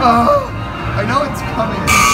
Oh, I know it's coming.